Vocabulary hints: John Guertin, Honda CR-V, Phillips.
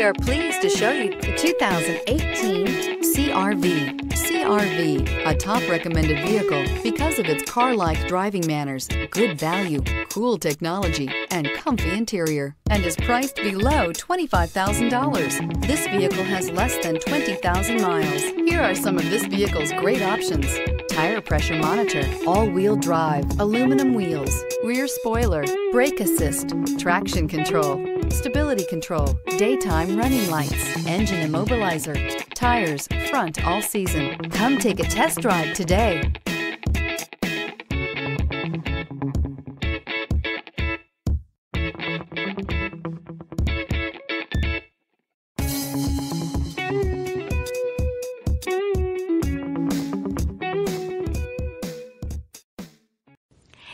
We are pleased to show you the 2018 CR-V. CR-V, a top recommended vehicle because of its car-like driving manners, good value, cool technology, and comfy interior, and is priced below $25,000. This vehicle has less than 20,000 miles. Here are some of this vehicle's great options: tire pressure monitor, all-wheel drive, aluminum wheels, rear spoiler, brake assist, traction control, stability control, daytime running lights, engine immobilizer, tires, front all season. Come take a test drive today.